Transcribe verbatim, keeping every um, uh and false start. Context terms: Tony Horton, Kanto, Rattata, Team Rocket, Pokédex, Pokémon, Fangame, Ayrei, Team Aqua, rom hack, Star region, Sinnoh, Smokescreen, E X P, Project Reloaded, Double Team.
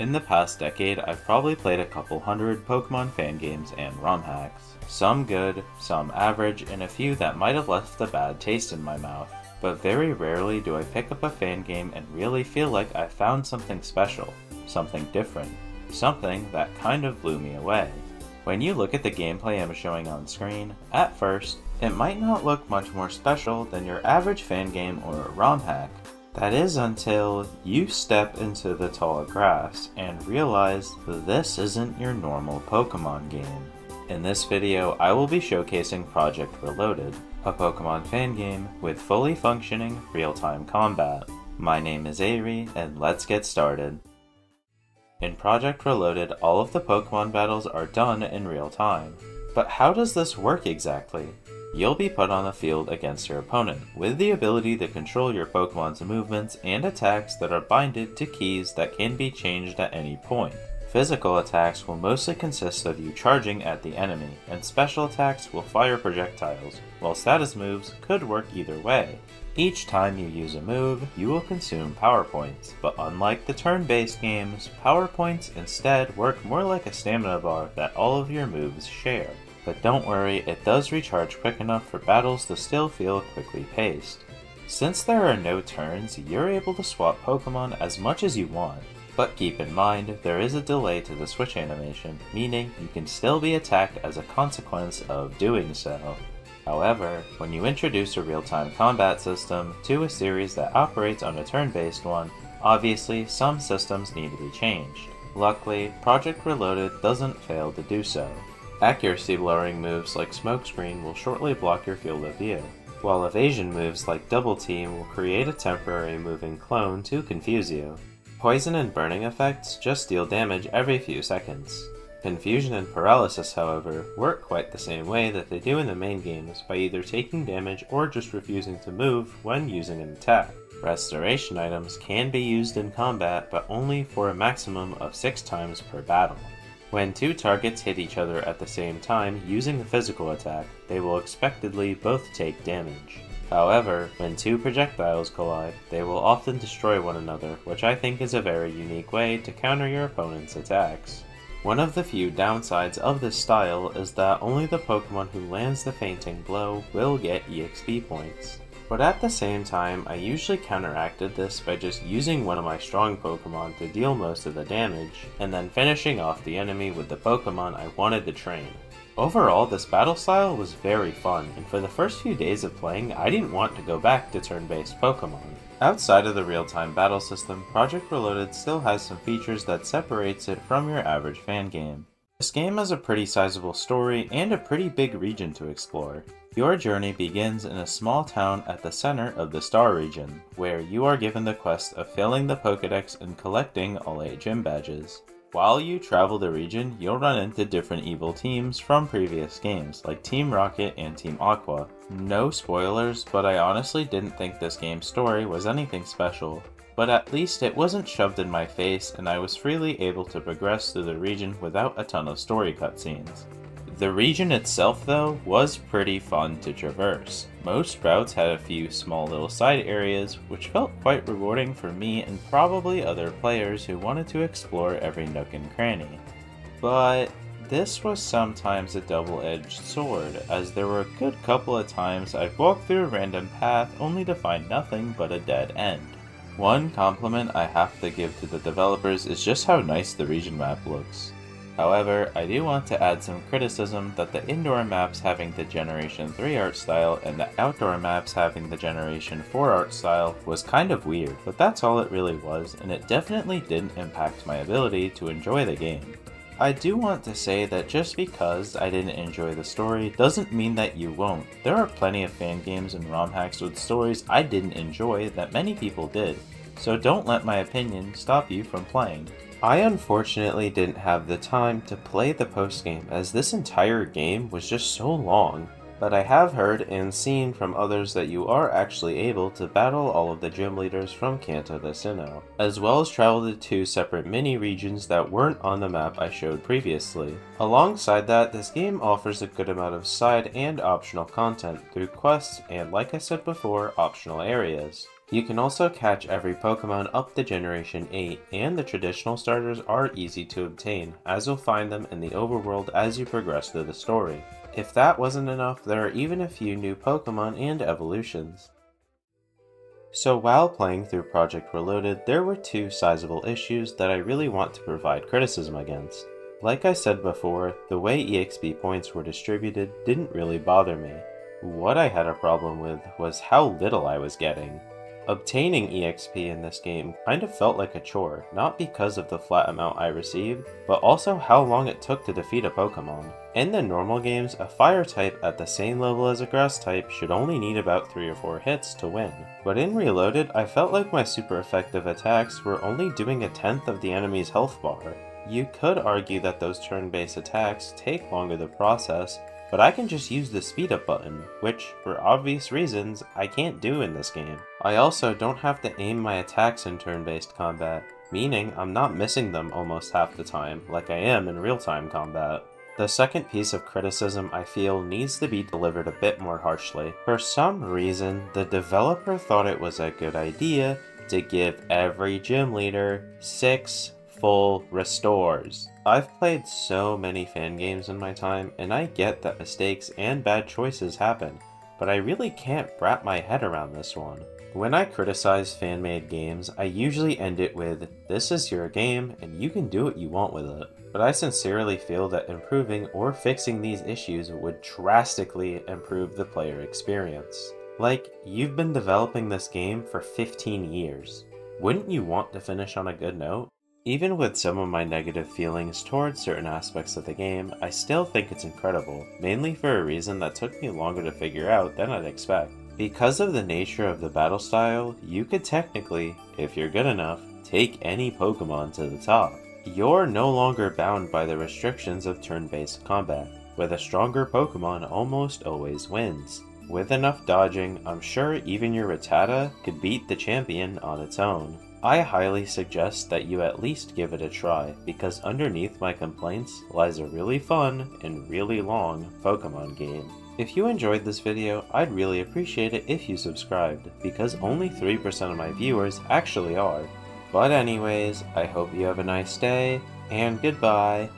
In the past decade, I've probably played a couple hundred Pokemon fan games and ROM hacks. Some good, some average, and a few that might have left a bad taste in my mouth. But very rarely do I pick up a fan game and really feel like I found something special, something different, something that kind of blew me away. When you look at the gameplay I'm showing on screen, at first, it might not look much more special than your average fan game or a ROM hack. That is until you step into the tall grass and realize this isn't your normal Pokemon game. In this video, I will be showcasing Project Reloaded, a Pokemon fan game with fully functioning real-time combat. My name is Ayrei, and let's get started. In Project Reloaded, all of the Pokemon battles are done in real time. But how does this work exactly? You'll be put on the field against your opponent, with the ability to control your Pokemon's movements and attacks that are binded to keys that can be changed at any point. Physical attacks will mostly consist of you charging at the enemy, and special attacks will fire projectiles, while status moves could work either way. Each time you use a move, you will consume power points, but unlike the turn-based games, power points instead work more like a stamina bar that all of your moves share. But don't worry, it does recharge quick enough for battles to still feel quickly paced. Since there are no turns, you're able to swap Pokemon as much as you want. But keep in mind, there is a delay to the switch animation, meaning you can still be attacked as a consequence of doing so. However, when you introduce a real-time combat system to a series that operates on a turn-based one, obviously some systems need to be changed. Luckily, Project Reloaded doesn't fail to do so. Accuracy lowering moves like Smokescreen will shortly block your field of view, while evasion moves like Double Team will create a temporary moving clone to confuse you. Poison and burning effects just deal damage every few seconds. Confusion and paralysis, however, work quite the same way that they do in the main games, by either taking damage or just refusing to move when using an attack. Restoration items can be used in combat, but only for a maximum of six times per battle. When two targets hit each other at the same time using a physical attack, they will expectedly both take damage. However, when two projectiles collide, they will often destroy one another, which I think is a very unique way to counter your opponent's attacks. One of the few downsides of this style is that only the Pokemon who lands the fainting blow will get E X P points. But at the same time, I usually counteracted this by just using one of my strong Pokemon to deal most of the damage, and then finishing off the enemy with the Pokemon I wanted to train. Overall, this battle style was very fun, and for the first few days of playing, I didn't want to go back to turn-based Pokemon. Outside of the real-time battle system, Project Reloaded still has some features that separates it from your average fan game. This game has a pretty sizable story and a pretty big region to explore. Your journey begins in a small town at the center of the Star region, where you are given the quest of filling the Pokédex and collecting all eight gym badges. While you travel the region, you'll run into different evil teams from previous games, like Team Rocket and Team Aqua. No spoilers, but I honestly didn't think this game's story was anything special. But at least it wasn't shoved in my face, and I was freely able to progress through the region without a ton of story cutscenes. The region itself, though, was pretty fun to traverse. Most routes had a few small little side areas, which felt quite rewarding for me and probably other players who wanted to explore every nook and cranny. But this was sometimes a double-edged sword, as there were a good couple of times I'd walk through a random path only to find nothing but a dead end. One compliment I have to give to the developers is just how nice the region map looks. However, I do want to add some criticism that the indoor maps having the Generation three art style and the outdoor maps having the Generation four art style was kind of weird, but that's all it really was, and it definitely didn't impact my ability to enjoy the game. I do want to say that just because I didn't enjoy the story doesn't mean that you won't. There are plenty of fan games and ROM hacks with stories I didn't enjoy that many people did, so don't let my opinion stop you from playing. I unfortunately didn't have the time to play the postgame, as this entire game was just so long, but I have heard and seen from others that you are actually able to battle all of the gym leaders from Kanto to Sinnoh, as well as travel to two separate mini-regions that weren't on the map I showed previously. Alongside that, this game offers a good amount of side and optional content through quests and, like I said before, optional areas. You can also catch every Pokémon up to Generation eight, and the traditional starters are easy to obtain, as you'll find them in the overworld as you progress through the story. If that wasn't enough, there are even a few new Pokémon and evolutions. So while playing through Project Reloaded, there were two sizable issues that I really want to provide criticism against. Like I said before, the way E X P points were distributed didn't really bother me. What I had a problem with was how little I was getting. Obtaining E X P in this game kind of felt like a chore, not because of the flat amount I received, but also how long it took to defeat a Pokémon. In the normal games, a fire type at the same level as a grass type should only need about three or four hits to win, but in Reloaded I felt like my super effective attacks were only doing a tenth of the enemy's health bar. You could argue that those turn-based attacks take longer to process, but I can just use the speed up button, which, for obvious reasons, I can't do in this game. I also don't have to aim my attacks in turn-based combat, meaning I'm not missing them almost half the time, like I am in real-time combat. The second piece of criticism I feel needs to be delivered a bit more harshly. For some reason, the developer thought it was a good idea to give every gym leader six full restores. I've played so many fan games in my time, and I get that mistakes and bad choices happen, but I really can't wrap my head around this one. When I criticize fan-made games, I usually end it with, "This is your game, and you can do what you want with it." But I sincerely feel that improving or fixing these issues would drastically improve the player experience. Like, you've been developing this game for fifteen years. Wouldn't you want to finish on a good note? Even with some of my negative feelings towards certain aspects of the game, I still think it's incredible, mainly for a reason that took me longer to figure out than I'd expect. Because of the nature of the battle style, you could technically, if you're good enough, take any Pokémon to the top. You're no longer bound by the restrictions of turn-based combat, where the stronger Pokémon almost always wins. With enough dodging, I'm sure even your Rattata could beat the champion on its own. I highly suggest that you at least give it a try, because underneath my complaints lies a really fun and really long Pokémon game. If you enjoyed this video, I'd really appreciate it if you subscribed, because only three percent of my viewers actually are. But anyways, I hope you have a nice day, and goodbye!